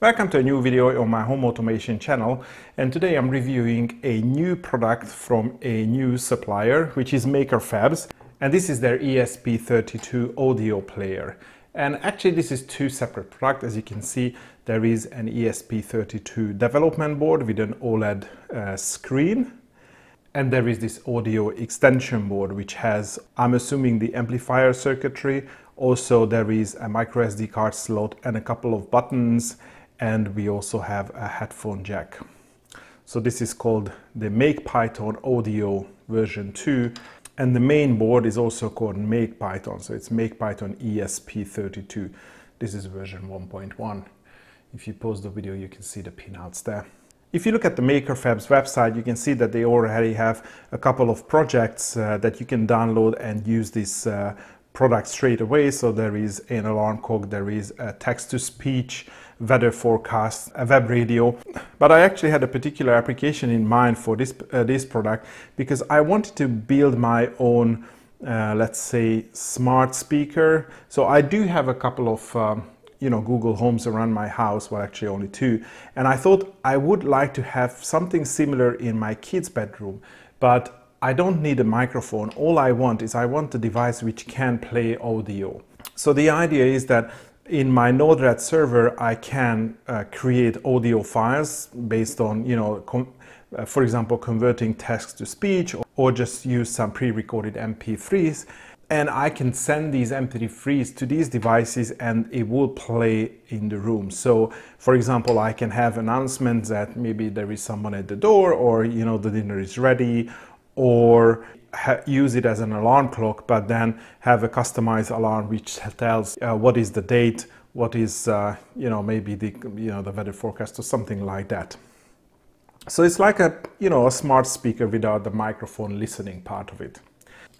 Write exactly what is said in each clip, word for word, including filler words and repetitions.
Welcome to a new video on my home automation channel, and today I'm reviewing a new product from a new supplier, which is MakerFabs, and this is their E S P thirty-two audio player. And actually this is two separate products. As you can see, there is an E S P thirty-two development board with an OLED uh, screen, and there is this audio extension board which has, I'm assuming, the amplifier circuitry. Also there is a micro S D card slot and a couple of buttons, and we also have a headphone jack. So this is called the MakePython Audio version two, and the main board is also called MakePython, so it's MakePython E S P thirty-two. This is version one point one. If you pause the video, you can see the pinouts there. If you look at the MakerFabs website, you can see that they already have a couple of projects uh, that you can download and use this uh, product straight away. So there is an alarm clock, there is a text-to-speech, weather forecast, a web radio. But I actually had a particular application in mind for this uh, this product, because I wanted to build my own, uh, let's say, smart speaker. So I do have a couple of um, you know, Google Homes around my house, well, actually only two, and I thought I would like to have something similar in my kids' bedroom, but I don't need a microphone. All I want is I want a device which can play audio. So the idea is that in my Node-RED server, I can uh, create audio files based on, you know, com uh, for example, converting text to speech, or, or just use some pre-recorded M P threes, and I can send these M P threes to these devices and it will play in the room. So for example, I can have announcements that maybe there is someone at the door, or, you know, the dinner is ready, or use it as an alarm clock, but then have a customized alarm which tells uh, what is the date, what is uh, you know, maybe the you know the weather forecast or something like that. So it's like a you know a smart speaker without the microphone listening part of it.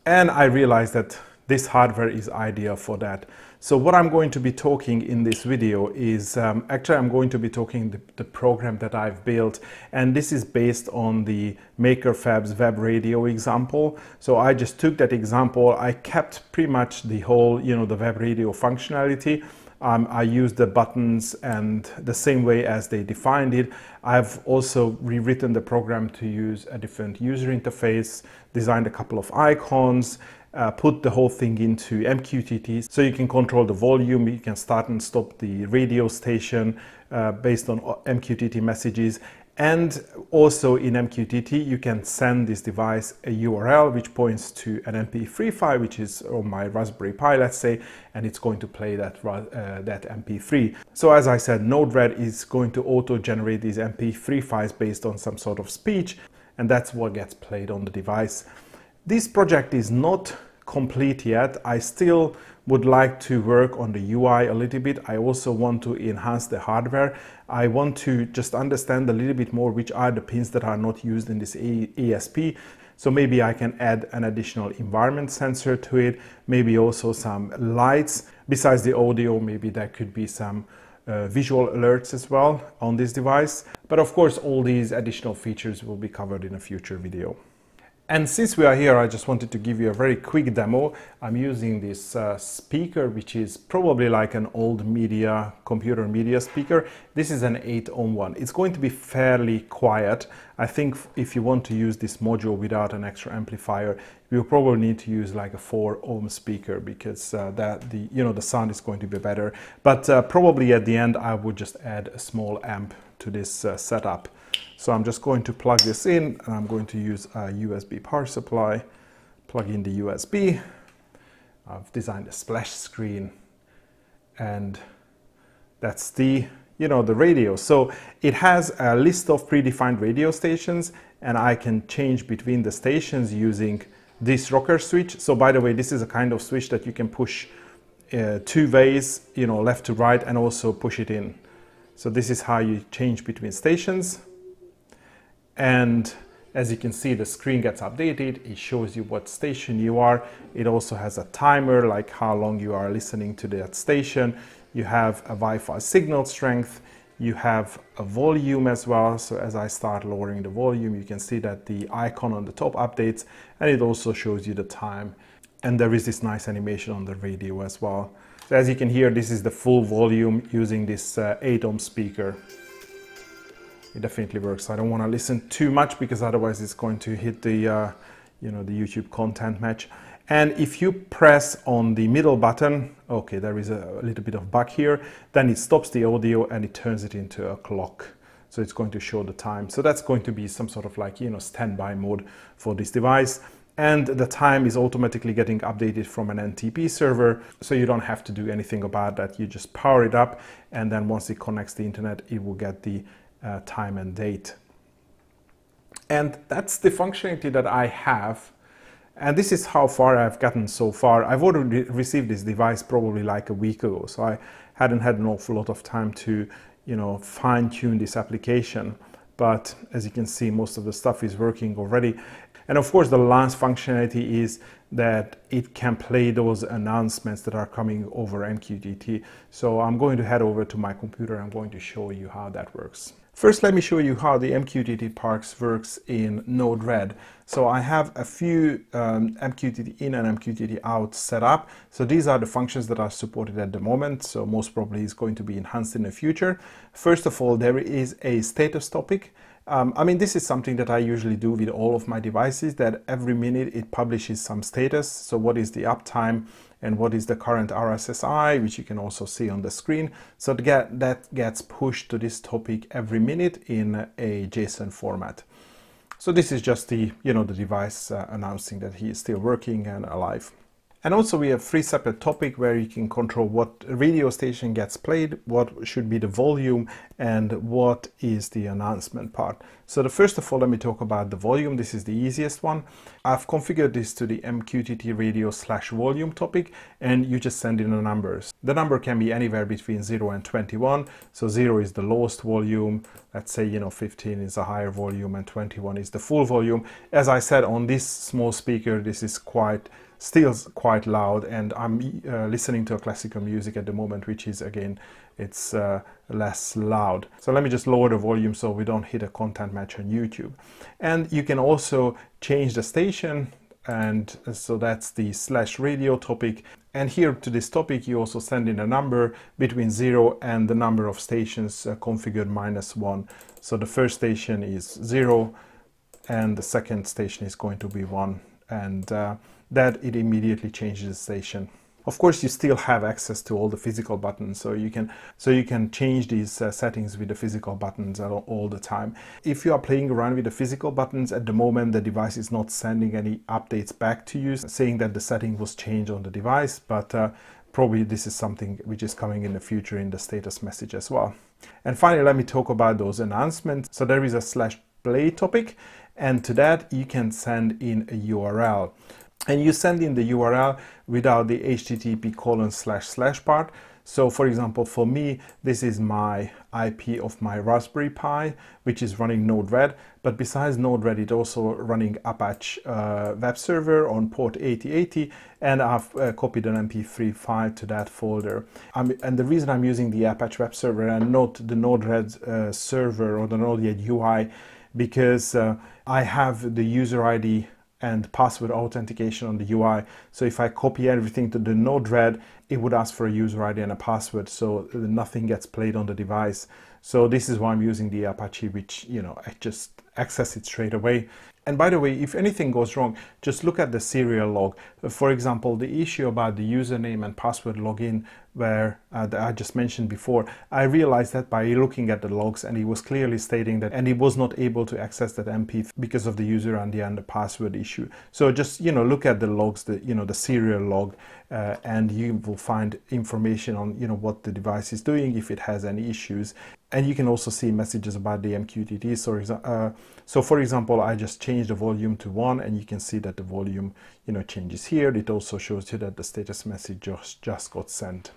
And I realized that this hardware is ideal for that. So what I'm going to be talking in this video is, um, actually I'm going to be talking the, the program that I've built, and this is based on the MakerFabs web radio example. So I just took that example, I kept pretty much the whole, you know, the web radio functionality. Um, I used the buttons and the same way as they defined it. I've also rewritten the program to use a different user interface, designed a couple of icons, uh, put the whole thing into M Q T T, so you can control the volume, you can start and stop the radio station uh, based on M Q T T messages. And also in M Q T T, you can send this device a U R L which points to an M P three file, which is on my Raspberry Pi, let's say, and it's going to play that, uh, that M P three. So as I said, Node-RED is going to auto-generate these M P three files based on some sort of speech, and that's what gets played on the device. This project is not complete yet. I still would like to work on the U I a little bit. I also want to enhance the hardware. I want to just understand a little bit more which are the pins that are not used in this E S P. So maybe I can add an additional environment sensor to it, maybe also some lights. Besides the audio, maybe there could be some uh, visual alerts as well on this device. But of course, all these additional features will be covered in a future video. And since we are here, I just wanted to give you a very quick demo. I'm using this uh, speaker, which is probably like an old media, computer media speaker. This is an eight ohm one. It's going to be fairly quiet. I think if you want to use this module without an extra amplifier, you'll probably need to use like a four ohm speaker, because uh, that the you know the sound is going to be better. But uh, probably at the end, I would just add a small amp to this uh, setup. So I'm just going to plug this in, and I'm going to use a U S B power supply, plug in the U S B. I've designed a splash screen, and that's the, you know, the radio. So it has a list of predefined radio stations, and I can change between the stations using this rocker switch. So by the way, this is a kind of switch that you can push uh, two ways, you know, left to right, and also push it in. So this is how you change between stations. And as you can see, the screen gets updated. It shows you what station you are. It also has a timer, like how long you are listening to that station. You have a Wi-Fi signal strength. You have a volume as well. So as I start lowering the volume, you can see that the icon on the top updates, and it also shows you the time. And there is this nice animation on the radio as well. So as you can hear, this is the full volume using this uh, eight ohm speaker. It definitely works. I don't want to listen too much because otherwise it's going to hit the, uh, you know, the YouTube content match. And if you press on the middle button, okay, there is a little bit of bug here, then it stops the audio and it turns it into a clock. So it's going to show the time. So that's going to be some sort of like, you know, standby mode for this device. And the time is automatically getting updated from an N T P server, so you don't have to do anything about that. You just power it up, and then once it connects the internet, it will get the uh, time and date. And that's the functionality that I have. And this is how far I've gotten so far. I've already received this device probably like a week ago, so I hadn't had an awful lot of time to, you know, fine-tune this application. But as you can see, most of the stuff is working already. And of course, the last functionality is that it can play those announcements that are coming over M Q T T. So I'm going to head over to my computer. I'm going to show you how that works. First, let me show you how the M Q T T parks works in Node-RED. So I have a few um, M Q T T in and M Q T T out set up. So these are the functions that are supported at the moment. So most probably is going to be enhanced in the future. First of all, there is a status topic. Um, I mean, this is something that I usually do with all of my devices, that every minute it publishes some status. So what is the uptime and what is the current R S S I, which you can also see on the screen. So to get, that gets pushed to this topic every minute in a JSON format. So this is just the, you know, the device uh, announcing that he is still working and alive. And also we have three separate topics where you can control what radio station gets played, what should be the volume, and what is the announcement part. So the first of all, let me talk about the volume. This is the easiest one. I've configured this to the M Q T T radio slash volume topic, and you just send in the numbers. The number can be anywhere between zero and twenty-one. So zero is the lowest volume. Let's say, you know, fifteen is a higher volume and twenty-one is the full volume. As I said, on this small speaker, this is quite still quite loud, and I'm uh, listening to a classical music at the moment, which is, again, it's uh, less loud. So let me just lower the volume so we don't hit a content match on YouTube. And you can also change the station, and so that's the slash radio topic. And here to this topic, you also send in a number between zero and the number of stations uh, configured minus one. So the first station is zero, and the second station is going to be one. And uh, that it immediately changes the station. Of course, you still have access to all the physical buttons, so you can so you can change these uh, settings with the physical buttons all, all the time. If you are playing around with the physical buttons at the moment, the device is not sending any updates back to you saying that the setting was changed on the device, but uh, probably this is something which is coming in the future in the status message as well. And finally, let me talk about those announcements. So there is a slash play topic, and to that you can send in a U R L. And you send in the U R L without the H T T P colon slash slash part. So for example, for me, this is my I P of my Raspberry Pi, which is running Node-RED. But besides Node-RED, it's also running Apache uh, web server on port eighty eighty, and I've uh, copied an M P three file to that folder. I'm, and the reason I'm using the Apache web server and not the Node-RED uh, server or the Node-RED U I, because uh, I have the user I D and password authentication on the U I. So if I copy everything to the Node-RED, it would ask for a user I D and a password, so nothing gets played on the device. So this is why I'm using the Apache, which, you know, I just access it straight away. And by the way, if anything goes wrong, just look at the serial log. For example, the issue about the username and password login where uh, that I just mentioned before, I realized that by looking at the logs, and it was clearly stating that, and it was not able to access that M P because of the user and the, and the password issue. So just, you know, look at the logs, the, you know, the serial log, uh, and you will find information on, you know, what the device is doing, if it has any issues. And you can also see messages about the M Q T T. So, uh, so for example, I just changed the volume to one, and you can see that the volume, you know, changes here. It also shows you that the status message just, just got sent.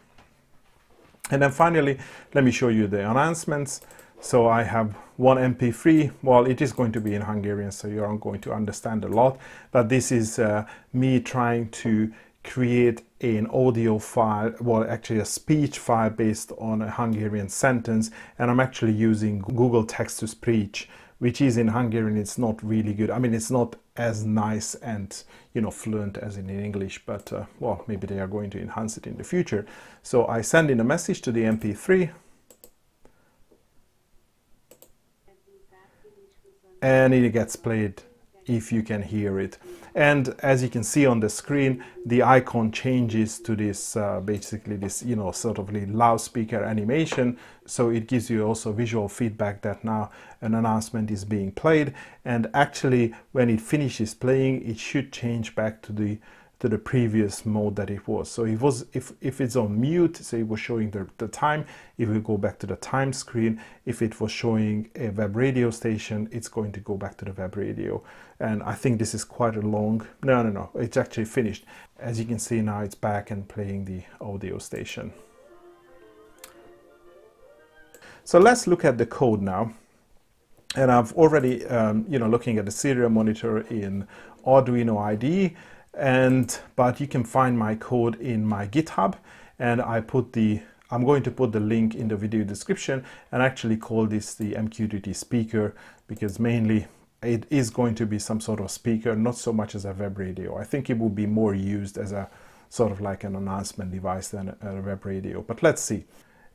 And then finally, let me show you the announcements. So I have one M P three. Well, it is going to be in Hungarian, so you aren't going to understand a lot, but this is uh, me trying to create an audio file, well, actually a speech file based on a Hungarian sentence, and I'm actually using Google Text to Speech, which is in Hungarian, it's not really good. I mean, it's not as nice and, you know, fluent as in English, but uh, well, maybe they are going to enhance it in the future. So I send in a message to the M P three, and it gets played if you can hear it. And as you can see on the screen, the icon changes to this uh, basically this, you know, sort of loudspeaker animation. So it gives you also visual feedback that now an announcement is being played. And actually, when it finishes playing, it should change back to the to the previous mode that it was. So it was, if, if it's on mute, so it was showing the, the time. If we go back to the time screen, if it was showing a web radio station, it's going to go back to the web radio. And I think this is quite a long, no, no, no, it's actually finished. As you can see now, it's back and playing the audio station. So let's look at the code now. And I've already, um, you know, looking at the serial monitor in Arduino I D E. And but you can find my code in my GitHub, and I put the I'm going to put the link in the video description, and actually call this the M Q T T speaker, because mainly it is going to be some sort of speaker, not so much as a web radio. I think it will be more used as a sort of like an announcement device than a web radio, but let's see.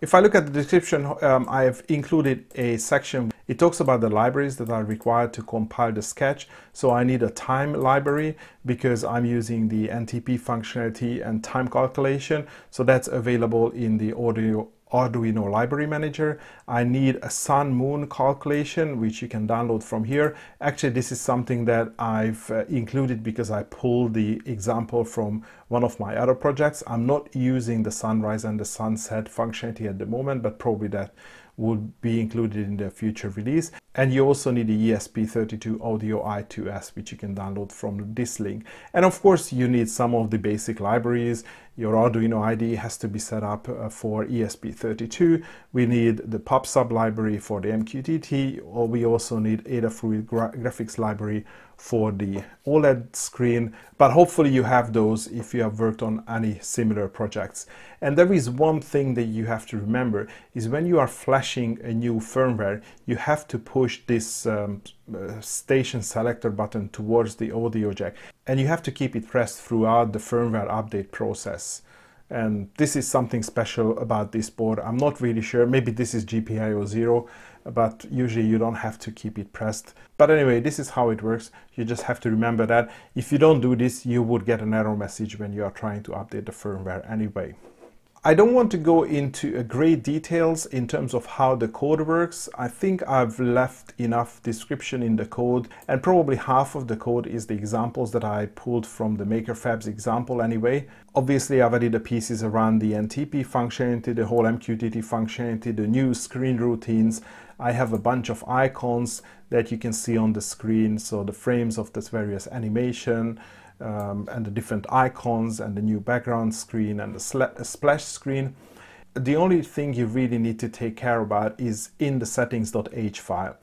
If I look at the description, um, I have included a section. It talks about the libraries that are required to compile the sketch. So I need a time library because I'm using the N T P functionality and time calculation. So that's available in the Arduino, Arduino library manager. I need a sun moon calculation, which you can download from here. Actually, this is something that I've uh, included because I pulled the example from one of my other projects. I'm not using the sunrise and the sunset functionality at the moment, but probably that would be included in the future release. And you also need the E S P thirty-two audio I two S, which you can download from this link. And of course, you need some of the basic libraries. Your Arduino I D E has to be set up for E S P thirty-two. We need the PubSub library for the M Q T T, or we also need Adafruit gra graphics library for the OLED screen. But hopefully you have those if you have worked on any similar projects. And there is one thing that you have to remember is when you are flashing a new firmware, you have to push this um, station selector button towards the audio jack, and you have to keep it pressed throughout the firmware update process. And this is something special about this board. I'm not really sure, maybe this is G P I O zero, but usually you don't have to keep it pressed. But anyway, this is how it works. You just have to remember that. If you don't do this, you would get an error message when you are trying to update the firmware anyway. I don't want to go into great details in terms of how the code works. I think I've left enough description in the code, and probably half of the code is the examples that I pulled from the MakerFabs example anyway. Obviously, I've added the pieces around the N T P functionality, the whole M Q T T functionality, the new screen routines. I have a bunch of icons that you can see on the screen, so the frames of this various animation, Um, and the different icons, and the new background screen, and the splash screen. The only thing you really need to take care about is in the settings.h file.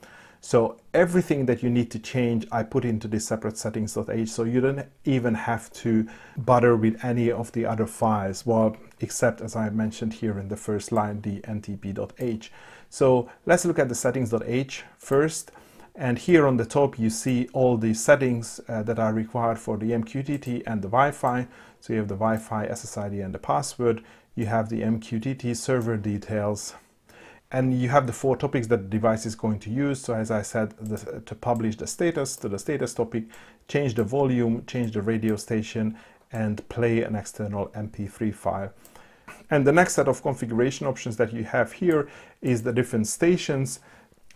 So everything that you need to change, I put into this separate settings.h, so you don't even have to bother with any of the other files, well, except as I mentioned here in the first line, the N T P dot h. So let's look at the settings.h first. And here on the top, you see all the settings uh, that are required for the M Q T T and the Wi-Fi. So you have the Wi-Fi, S S I D, and the password. You have the M Q T T server details. And you have the four topics that the device is going to use. So as I said, the, to publish the status to the status topic, change the volume, change the radio station, and play an external M P three file. And the next set of configuration options that you have here is the different stations.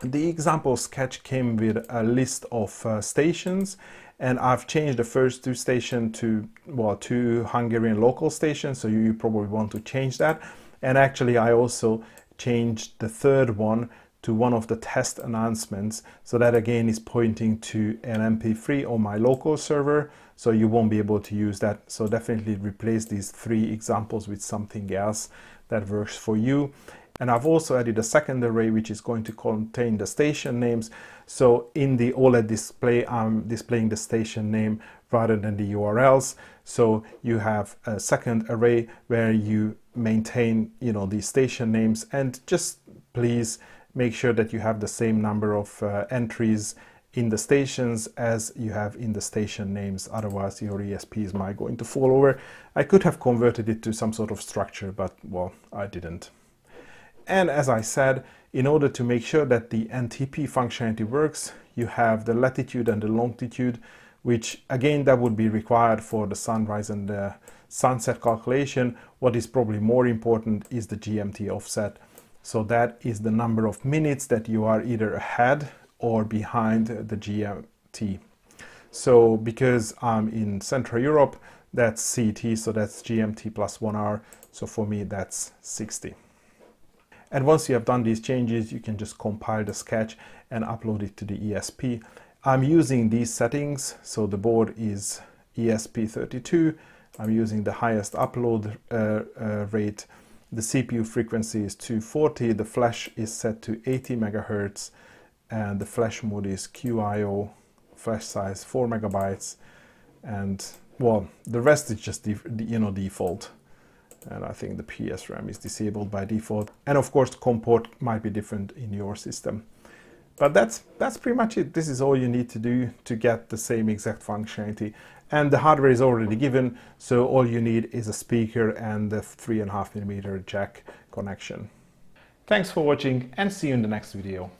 The example sketch came with a list of uh, stations, and I've changed the first two stations to, well, two Hungarian local stations, so you, you probably want to change that. And actually, I also changed the third one to one of the test announcements, so that again is pointing to an M P three on my local server, so you won't be able to use that. So definitely replace these three examples with something else that works for you. And I've also added a second array which is going to contain the station names. So in the OLED display, I'm displaying the station name rather than the U R Ls. So you have a second array where you maintain, you know, the station names, and just please make sure that you have the same number of uh, entries in the stations as you have in the station names, otherwise your E S Ps might going to fall over. I could have converted it to some sort of structure, but well, I didn't. And as I said, in order to make sure that the N T P functionality works, you have the latitude and the longitude, which again, that would be required for the sunrise and the sunset calculation. What is probably more important is the G M T offset. So that is the number of minutes that you are either ahead or behind the G M T. So because I'm in Central Europe, that's C E T, so that's G M T plus one hour. So for me, that's sixty. And once you have done these changes, you can just compile the sketch and upload it to the E S P. I'm using these settings. So the board is E S P thirty-two. I'm using the highest upload uh, uh, rate. The C P U frequency is two forty. The flash is set to eighty megahertz. And the flash mode is Q I O, flash size four megabytes, and well, the rest is just, you know, default. And I think the P S RAM is disabled by default, and of course the COM port might be different in your system. But that's that's pretty much it. This is all you need to do to get the same exact functionality, and the hardware is already given, so all you need is a speaker and the three and a half millimeter jack connection. Thanks for watching, and see you in the next video.